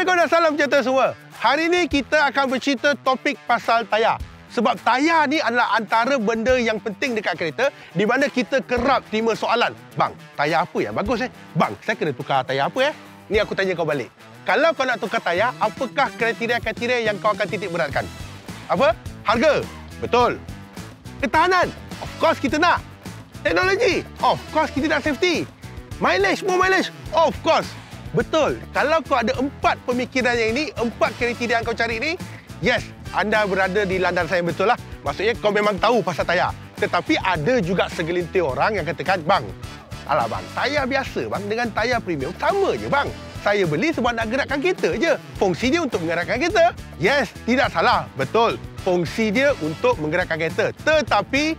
Waalaikumsalam cerita semua. Hari ini kita akan bercerita topik pasal tayar. Sebab tayar ni adalah antara benda yang penting dekat kereta di mana kita kerap terima soalan. Bang, tayar apa yang bagus Bang, saya kena tukar tayar apa Ni aku tanya kau balik. Kalau kau nak tukar tayar, apakah kriteria-kriteria yang kau akan titik beratkan? Apa? Harga? Betul. Ketahanan? Of course kita nak. Teknologi? Of course kita nak safety. Mileage? More mileage? Of course. Betul. Kalau kau ada empat pemikiran yang ini, empat kriteria yang kau cari ini, yes, anda berada di landasan saya betul lah. Maksudnya kau memang tahu pasal tayar. Tetapi ada juga segelintir orang yang katakan, bang, alah bang, tayar biasa bang dengan tayar premium sama je bang. Saya beli sebab nak gerakkan kereta je. Fungsi dia untuk menggerakkan kereta. Yes, tidak salah. Betul. Fungsi dia untuk menggerakkan kereta. Tetapi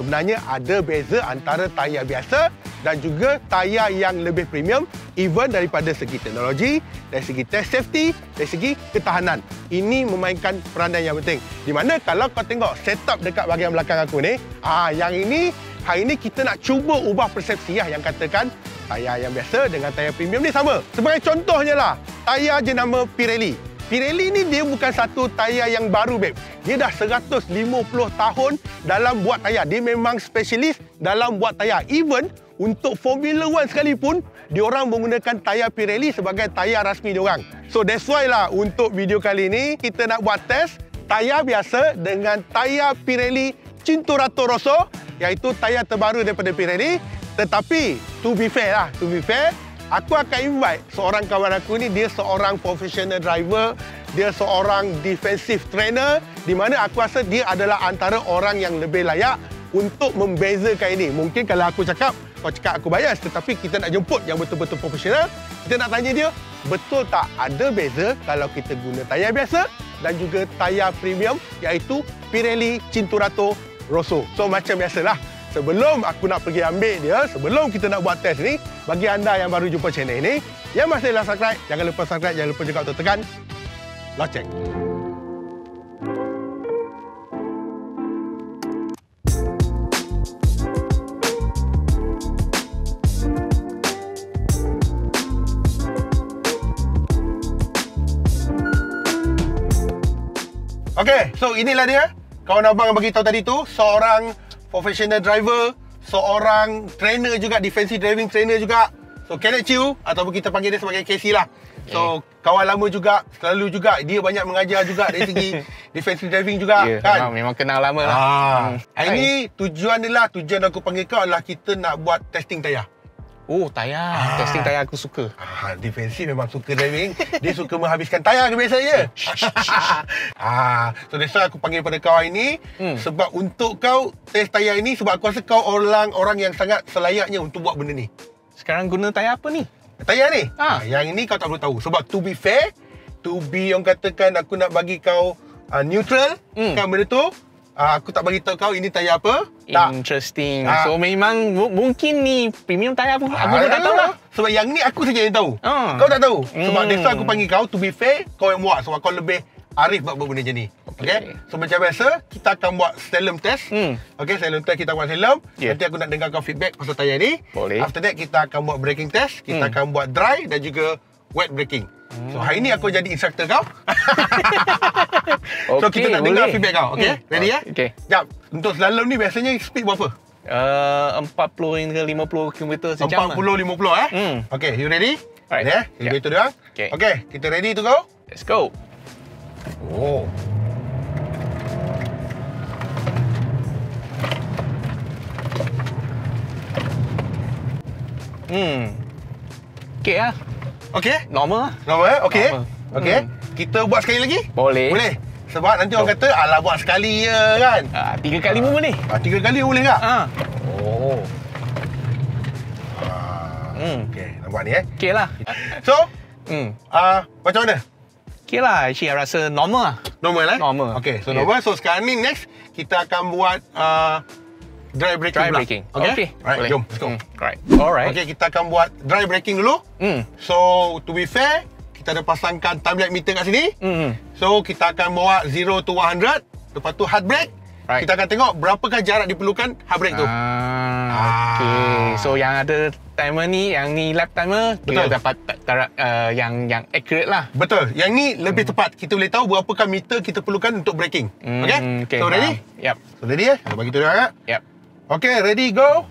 sebenarnya ada beza antara tayar biasa dan juga tayar yang lebih premium, even daripada segi teknologi, dari segi test safety, dari segi ketahanan. Ini memainkan peranan yang penting. Di mana kalau kau tengok setup dekat bahagian belakang aku ni, yang ini hari ini kita nak cuba ubah persepsi yang katakan tayar yang biasa dengan tayar premium ni sama. Sebagai contohnya lah, tayar jenama Pirelli. Pirelli ni dia bukan satu tayar yang baru, babe. Dia dah 150 tahun dalam buat tayar. Dia memang spesialis dalam buat tayar. Even untuk Formula 1 sekalipun, diorang menggunakan tayar Pirelli sebagai tayar rasmi diorang. So that's why lah untuk video kali ni, kita nak buat test tayar biasa dengan tayar Pirelli Cinturato Rosso, iaitu tayar terbaru daripada Pirelli. Tetapi, to be fair, aku akan invite seorang kawan aku ni, dia seorang professional driver, dia seorang defensive trainer, di mana aku rasa dia adalah antara orang yang lebih layak untuk membezakan ini. Mungkin kalau aku cakap, kau cakap aku bias, tetapi kita nak jemput yang betul-betul profesional. Kita nak tanya dia, betul tak ada beza kalau kita guna tayar biasa dan juga tayar premium, iaitu Pirelli Cinturato Rosso. So macam biasalah. Sebelum aku nak pergi ambil dia, sebelum kita nak buat test ni, bagi anda yang baru jumpa channel ini, yang masih belum subscribe, jangan lupa subscribe, jangan lupa juga untuk tekan loceng. Okey, so inilah dia. Kawan abang yang bagi tahu tadi tu, seorang professional driver, seorang trainer juga, defensive driving trainer juga. So, Kenneth Chew, ataupun kita panggil dia sebagai Casey lah. So, kawan lama juga, selalu juga. Dia banyak mengajar juga dari segi defensive driving juga. Yeah, kan? Memang kenal lama lah. Hari ni, tujuan aku panggil kau adalah kita nak buat testing tayar. Oh, tayar. Testing tayar aku suka. Defensive memang suka driving. Dia suka menghabiskan tayar biasanya. So, that's why aku panggil pada kau hari ni. Sebab untuk kau, test tayar ini, sebab aku rasa kau orang yang sangat selayaknya untuk buat benda ni. Sekarang guna tayar apa ni? Tayar ni? Yang ini kau tak perlu tahu. Sebab to be fair, to be yang katakan aku nak bagi kau neutral, kan benda tu. Aku tak bagi tahu kau ini tayar apa. Interesting. So memang mungkin ni premium tayar pun aku tak tahu lah. Sebab yang ni aku saja yang tahu. Kau tak tahu. Sebab that's why aku panggil kau, to be fair, kau yang buat. Sebab kau lebih arif buat benda macam ni. Okay? So macam biasa, kita akan buat slalom test. Okay, slalom test kita buat slalom. Nanti aku nak dengar kau feedback pasal tayar ni. Boleh. After that, kita akan buat braking test. Kita akan buat dry dan juga wet braking. So hari ni aku jadi instructor kau. So okay, kita nak dengar feedback kau. Okey? Ready ya? Okey. Jap. Untuk slalom ni biasanya speed berapa? 40 hingga 50 km sejam. 40-50 Okey, you ready? Alright. Ya. Itu dia. Okey, kita ready to go? Let's go. Oh. Okey ah. Okey? Normal. Okey. Kita buat sekali lagi? Boleh. Sebab nanti orang kata, alah buat sekali je kan? 3 kali pun boleh. 3 kali boleh tak? Oh. Okey, nampak ni Okey lah. So, macam mana? Okey lah, actually I rasa normal lah. Normal. Okey, so normal. So sekarang ni next, kita akan buat dry braking. Okey. Alright, jom. Let's go. Alright. Okey, kita akan buat dry braking dulu. So, to be fair, kita ada pasangkan time lag meter kat sini. So, kita akan bawa 0 to 100. Lepas tu hard brake. Right. Kita akan tengok berapakah jarak diperlukan hard brake tu. Okay. So yang ada timer ni, yang ni lap timer, betul, kita dapat tarik yang accurate lah. Betul. Yang ni lebih tepat. Kita boleh tahu berapakah meter kita perlukan untuk braking. Okay? Okay. So ready? Yep. So ready eh? Kalau bagi tu dah agak. Yep. Okay, ready go.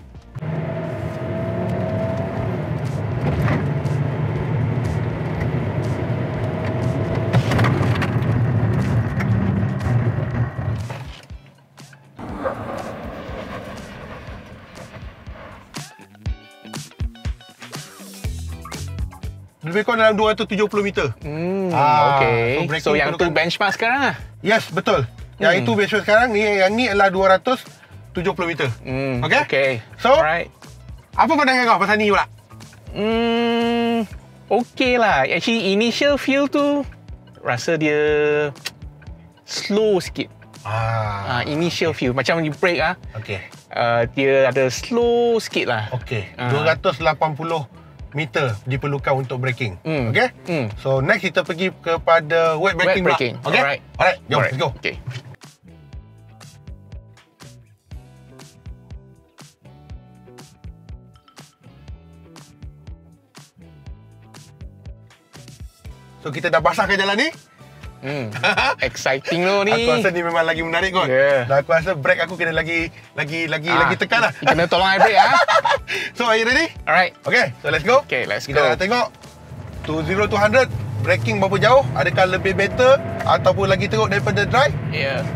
Lebih kurang dalam 270 meter. Okay. So, yang tu benchmark sekarang lah? Yes, betul. Yang itu benchmark sekarang, yang ni adalah 270 meter. Okay? Okay. So, alright. Apa pandangan kau pasal ni pula? Okay lah. Actually, initial feel tu, rasa dia slow sikit. Initial feel. Macam you brake lah. Okay. Dia ada slow sikit lah. Okay. 280 meter diperlukan untuk braking. Okay? So next kita pergi kepada wet braking. Okay? Alright. Alright, jom, let's go. Okay. So kita dah basahkan jalan ni. Exciting loh ni. Aku rasa ni memang lagi menarik kot. Dan aku rasa brake aku kena lagi tekan lah. Kena tolong air brake lah. So are you ready? Alright. Okay, so let's go. Okay, let's go. Kita dah tengok 0 to 100 braking berapa jauh. Adakah lebih better ataupun lagi teruk daripada dry? Yeah.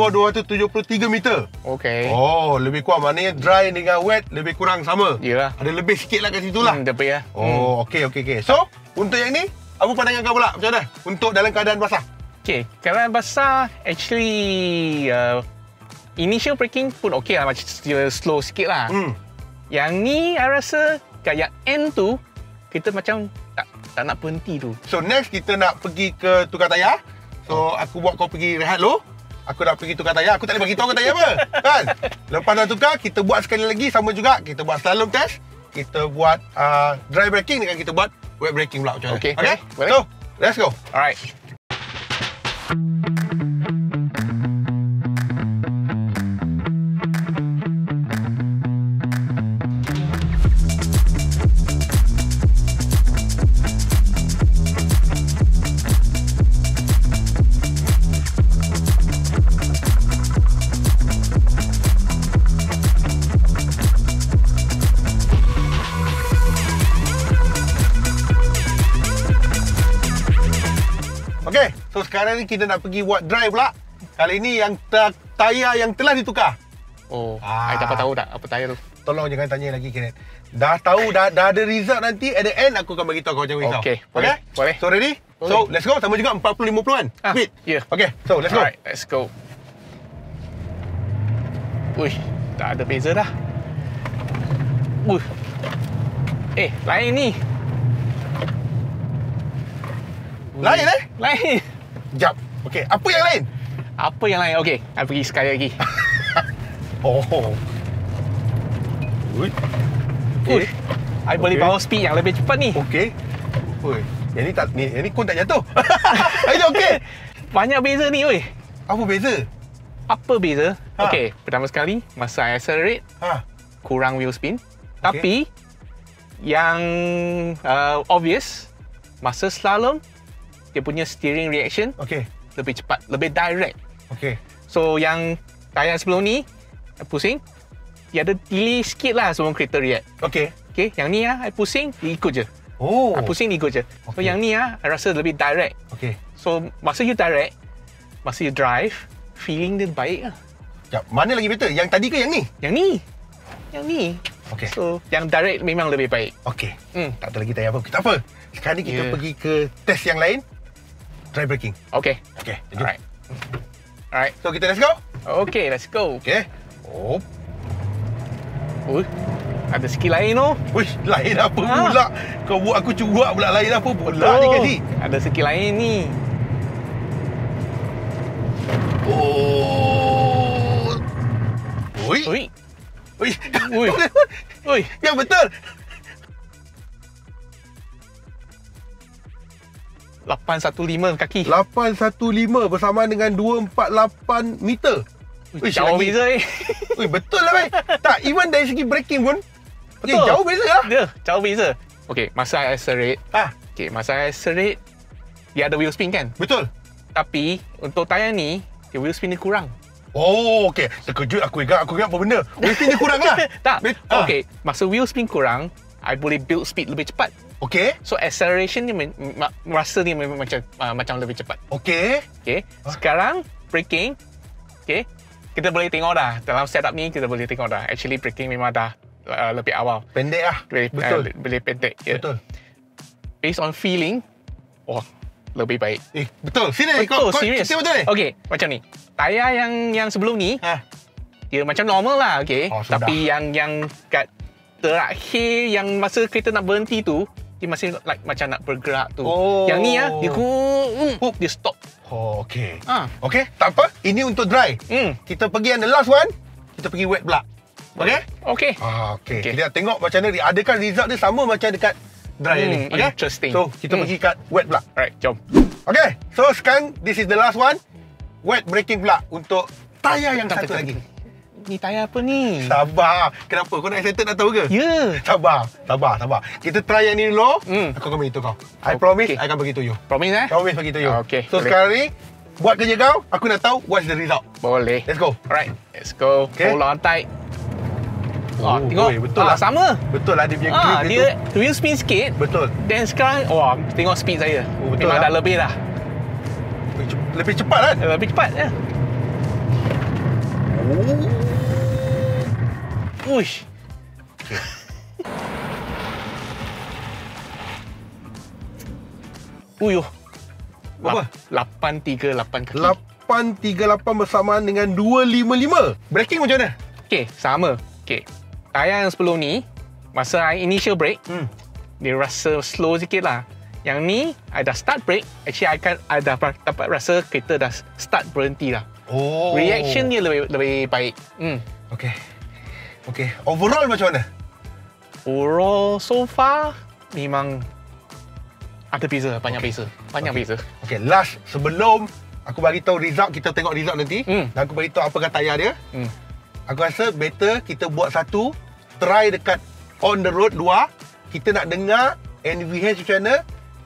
Walau 273 meter. Okay. Oh, lebih kurang. Maknanya dry dengan wet lebih kurang sama. Yalah. Ada lebih sikit lah kat situ lah. Tapi ya. Oh, okay. So, untuk yang ni, apa pandangan kau pula? Macam mana? Untuk dalam keadaan basah? Okay, keadaan basah, actually, initial braking pun okay lah. Macam slow sikit lah. Yang ni, I rasa kat yang end tu, kita macam tak nak berhenti tu. So, next kita nak pergi ke tukar tayar. So, aku buat kau pergi rehat dulu. Aku dah pergi tukar tayar. Aku tak boleh beritahu kau tayar apa, kan? Lepas dah tukar, kita buat sekali lagi sama juga. Kita buat slalom test. Kita buat dry braking dengan kita buat wet braking pula. Okay. Okay? So, let's go. Alright. So sekarang ni kita nak pergi buat dry pula. Kali ni yang tayar yang telah ditukar. I dapat tahu tak apa tayar tu? Tolong jangan tanya lagi, Kenneth. Dah tahu, dah ada result nanti. At the end aku akan beritahu kau macam mana. Okay, boleh. So ready? Boleh. So let's go. Sama juga 40-50 kan? Wait. Yeah. Okay, so let's go. Alright, let's go. Uih, tak ada beza dah. Lain ni. Lain. Jap. Okey, apa yang lain? Apa yang lain? Okey, saya pergi sekali lagi. Okey. Saya boleh bawa speed yang lebih cepat ni. Okey. Yang ni kau tak jatuh. Ini okey. Banyak beza ni, oi. Apa beza? Okey, pertama sekali masa saya accelerate, kurang wheel spin. Okay. Tapi yang obvious, masa slalom dia punya steering reaction lebih cepat, lebih direct. Okay. So yang tayar sebelum ni pusing, dia ada delay sikit lah sebelum kereta react. Okay. Yang ni lah, I pusing, dia ikut je. Okay. So yang ni lah, I rasa lebih direct. Okay. So masa you direct, masa you drive, feeling dia baik lah. Mana lagi better? Yang tadi ke yang ni? Yang ni. Okay. So, yang direct memang lebih baik. Okay. Tak ada lagi tayar apa. Tak apa. Sekarang ni kita pergi ke test yang lain. Dry braking. Okay. Alright. So, kita let's go. Okay, let's go. Okay. Ada sikit lain tu. Uish, lain apa pula? Kau buat aku cuak pula lain apa pula ni, Kasi? Ada sikit lain ni. Ui. Ui. Ui. Ui. Yang betul. 815 kaki. 815 bersamaan dengan 248 meter. Ui, jauh beza ni. Ui, betul lah, baik. Tak, even dari segi braking pun betul. Ya, jauh beza lah. Ya, jauh beza. Okey, masa I accelerate. Ah, okey, masa I accelerate dia ada wheel spin kan? Betul. Tapi untuk tayar ni, okay, wheel spin dia kurang. Oh, okey. Terkejut aku ingat apa benda. Wheel spin dia kurang lah. Tak. Okey, masa wheel spin kurang, I boleh build speed lebih cepat. Okey. So acceleration ni rasa ni macam lebih cepat. Okey. Okey. Sekarang braking. Okey. Kita boleh tengok dah dalam setup ni, kita boleh tengok dah actually braking memang dah lebih awal, pendek lah, betul, boleh pendek, yeah. Betul, based on feeling, oh lebih baik, betul, sini betul, serius, betul ni. Okey, macam ni tayar yang sebelum ni dia macam normal lah, okey, oh, tapi yang kat terakhir yang masa kereta nak berhenti tu dia masih like macam nak bergerak tu. Oh. Yang ni ah, dia dia stop. Oh, okey. Ha. Okey, tak apa. Ini untuk dry. Kita pergi yang the last one. Kita pergi wet pula. Okey? Okey. Ah, okey. Okay. Kita tengok macam mana. Adakah result dia sama macam dekat dry ni? Okey. Interesting. So, kita pergi kat wet pula. Alright, jom. Okey. So, sekarang this is the last one. Wet braking pula untuk tayar yang satu lagi. Ni tayar apa ni? Sabar. Kenapa? Kau nak excited nak tahu ke? Ya. Yeah. Sabar. Kita try yang ni dulu. Aku akan beritahu kau. I promise, I akan beritahu you. Promise eh? Promise beritahu you. Okay. So, sekarang ni, buat kerja kau. Aku nak tahu what's the result. Boleh. Let's go. Alright. Let's go. Okay. Hold on tight. Oh, tengok. Oi, betul lah. Sama. Betul lah dia punya grip dia itu. Dia wheel spin sikit. Betul. Dan sekarang, tengok speed saya. Oh, betul. Memang dah lebih lah. Lebih cepat kan? Lebih cepat, ya. Oh. Uish. Okay. Uyuh. Berapa? 838 kaki. 838 bersamaan dengan 255. Braking macam mana? Okey, sama. Okey. Tayar yang sebelum ni, masa I initial brake, dia rasa slow sikit lah. Yang ni, I dah start brake. Actually, I dah dapat rasa kereta dah start berhenti lah. Oh. Reaction dia lebih baik. Okey. Okey, overall macam mana? Overall so far memang ada beza, banyak beza. Okey, last sebelum aku bagi tahu result, kita tengok result nanti. Dan aku bagi tahu apa kata tayar dia. Aku rasa better kita buat satu try dekat on the road luar. Kita nak dengar NVH macam mana,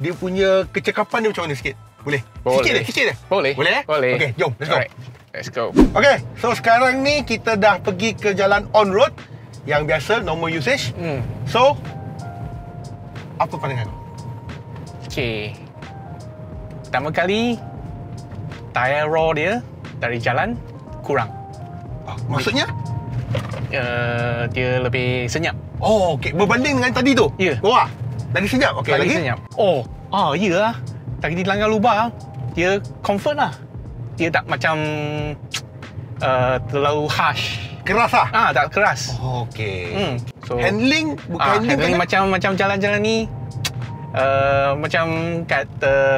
dia punya kecekapan dia macam mana sikit. Boleh. Sikit dia. Boleh. Okey, jom, let's go. Alright. Let's go. Okay, so sekarang ni kita dah pergi ke jalan on road yang biasa, normal usage. So, apa pandangan? Okay. Pertama kali, tayar raw dia dari jalan kurang. Maksudnya? Dia lebih senyap. Oh, okay. Berbanding dengan tadi tu? Ya. Yeah. Wah, lagi senyap? Okay, lagi senyap. Oh, ya lah. Tadi di langgar lubang, dia comfort lah. Dia tak macam terlalu harsh. Keras lah? Tak keras. Oh, okey. So, handling? Handling macam jalan-jalan ni. Macam kat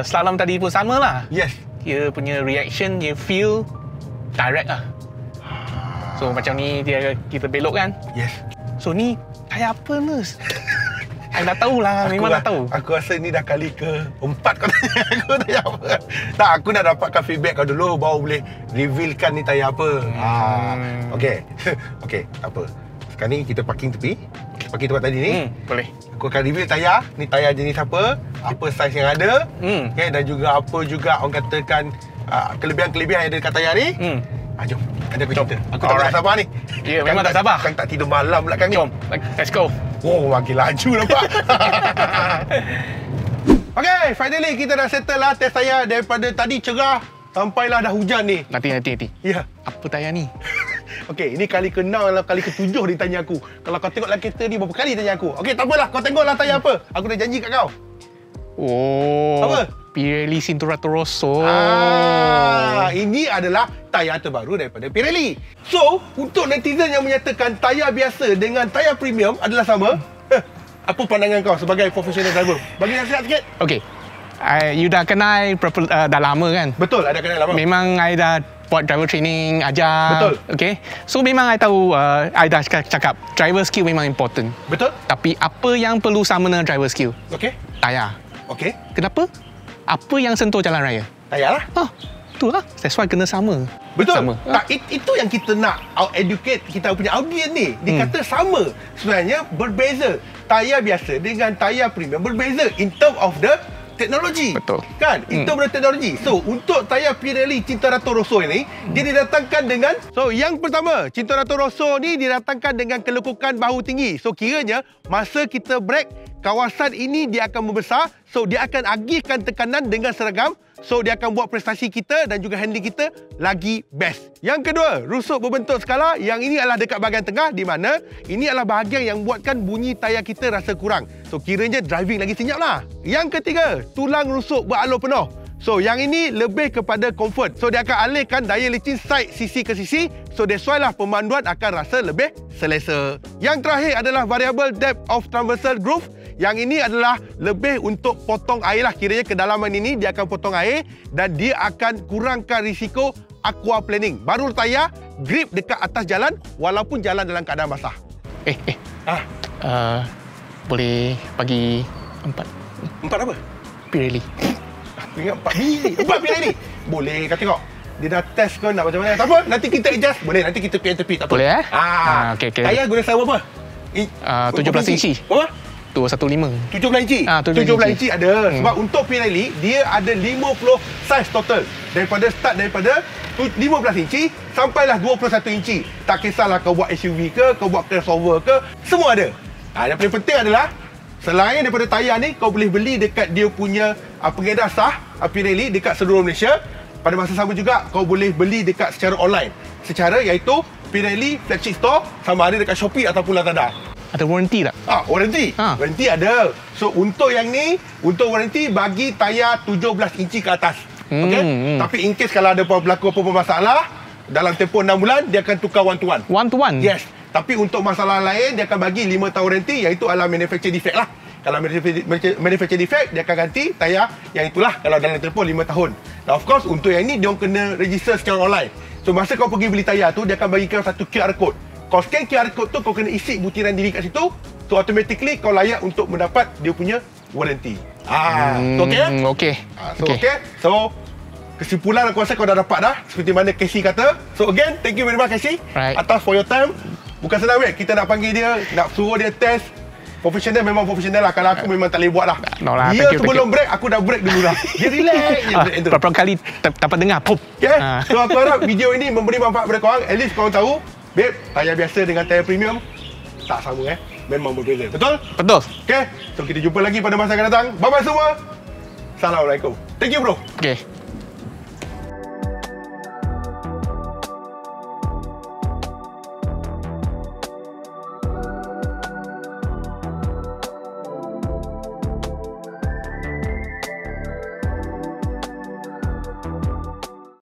slalom tadi pun sama lah. Yes. Dia punya reaction, dia feel direct lah. So, macam ni kita belok kan? Yes. So, ni tayar apa ni? I dah tahu lah, memang dah tahu. Aku rasa ni dah kali ke-4 kau tanya aku tayar apa. Tak, aku nak dapatkan feedback kau dulu baru boleh revealkan ni tayar apa. Okey, tak apa. Sekarang ni kita parking tepi. Parking tempat tadi ni. Boleh. Aku akan reveal tayar. Ni tayar jenis apa, apa saiz yang ada. Okay, dan juga apa juga orang katakan kelebihan-kelebihan yang ada dekat tayar ni. Jom, ada aku cerita. Aku tak boleh sabar ni. Ya, memang tak sabar. Kan tak tidur malam pula kan ni. Jom, let's go. Oh, makin laju nampak. Okay, finally kita dah settle lah test tayar. Daripada tadi cerah, sampailah dah hujan ni. Nanti. Ya. Apa tayar ni? Okay, ini kali ke-6 atau kali ke-7 dia tanya aku. Kalau kau tengok dalam kereta ni, berapa kali tanya aku. Okay, tak apalah. Kau tengok lah tayar apa. Aku dah janji kat kau. Oh. Apa? Pirelli Cinturato Rosso. Ini adalah tayar terbaru daripada Pirelli. So, untuk netizen yang menyatakan tayar biasa dengan tayar premium adalah sama, apa pandangan kau sebagai professional driver? Bagi nasihat sikit. Okey. You dah kenal dah lama kan? Betul, I dah kenal lama. Memang I dah buat driver training, ajar. Betul. Okay. So memang I tahu, I dah cakap driver skill memang important. Betul. Tapi apa yang perlu summoner driver skill? Okay. Tayar. Okay. Kenapa? Apa yang sentuh jalan raya? Tayar lah. Oh, itulah. That's why kena sama. Betul. Sama. Tak, itu yang kita nak educate kita punya audience ni. Dia kata sama. Sebenarnya berbeza. Tayar biasa dengan tayar premium berbeza in term of the teknologi. Betul. Kan? Itu benar teknologi. So, untuk tayar Pirelli Cinturato Rosso ini, dia didatangkan dengan... So, yang pertama, Cinturato Rosso ni didatangkan dengan kelekukan bahu tinggi. So, kiranya masa kita break, kawasan ini dia akan membesar. So, dia akan agihkan tekanan dengan seragam. So, dia akan buat prestasi kita dan juga handling kita lagi best. Yang kedua, rusuk berbentuk skala. Yang ini adalah dekat bahagian tengah di mana ini adalah bahagian yang buatkan bunyi tayar kita rasa kurang. So, kiranya driving lagi senyap lah. Yang ketiga, tulang rusuk beralur penuh. So, yang ini lebih kepada comfort. So, dia akan alihkan daya licin side sisi ke sisi. So, that's why lah pemanduan akan rasa lebih selesa. Yang terakhir adalah variable depth of transversal groove. Yang ini adalah lebih untuk potong air lah. Kiranya kedalaman ini dia akan potong air dan dia akan kurangkan risiko aquaplaning. Baru tayar, grip dekat atas jalan walaupun jalan dalam keadaan basah. Boleh bagi 4. 4 apa? Pirelli. Aku ingat 4 Pirelli. 4 Pirelli. Boleh kata kau. Dia dah test kau nak macam mana. Tak apa, nanti kita adjust. Boleh, nanti kita tepi-tepi. Tak apa. Boleh, eh? Okay. Tayar guna sama apa? 17 inci. Apa? 215. 17 inci? 17 inci ada. Sebab untuk Pirelli, dia ada 50 saiz total. Daripada 15 inci sampailah 21 inci. Tak kisahlah kau buat SUV ke, kau buat crossover ke, semua ada. Yang paling penting adalah, selain daripada tayar ni, kau boleh beli dekat dia punya pengedar sah Pirelli dekat seluruh Malaysia. Pada masa sama juga, kau boleh beli dekat secara online. Secara iaitu Pirelli flagship store sama ada dekat Shopee ataupun Lazada. Ada warranty tak? Warranty. Warranty ada. So, untuk yang ni, untuk warranty bagi tayar 17 inci ke atas. Okay? Tapi in case kalau ada berlaku apa-apa masalah, dalam tempoh 6 bulan, dia akan tukar one-to-one. One-to-one? Yes. Tapi untuk masalah lain, dia akan bagi 5 tahun warranty, iaitu ala manufacturer defect lah. Kalau manufacturer defect, dia akan ganti tayar yang itulah kalau dalam tempoh 5 tahun. Now, of course, untuk yang ni, dia kena register secara online. So, masa kau pergi beli tayar tu, dia akan bagikan satu QR code. Kau scan QR code tu, kau kena isi butiran diri kat situ. So, automatically kau layak untuk mendapat dia punya warranty. Okay. So, kesimpulan aku rasa kau dah dapat dah. Seperti mana Casey kata. So, again, thank you very much, Casey. Right. Atas for your time. Bukan senang, kita nak panggil dia, nak suruh dia test. Profesional memang profesional lah. Kalau aku memang tak boleh buat lah. Dia sebelum break, aku dah break dulu lah. Dia relax. Berapa kali dapat dengar. So, aku harap video ini memberi manfaat kepada korang. At least korang tahu. Babe, tayar biasa dengan tayar premium tak sama, memang berbeza. Betul? Betul. Okay, so kita jumpa lagi pada masa akan datang. Bye-bye semua. Assalamualaikum. Thank you, bro. Okay.